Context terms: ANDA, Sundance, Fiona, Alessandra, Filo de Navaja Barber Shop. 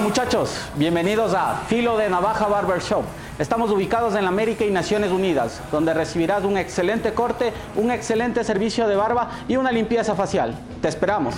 Bueno, muchachos, bienvenidos a Filo de Navaja Barber Shop. Estamos ubicados en la América y Naciones Unidas, donde recibirás un excelente corte, un excelente servicio de barba y una limpieza facial. Te esperamos.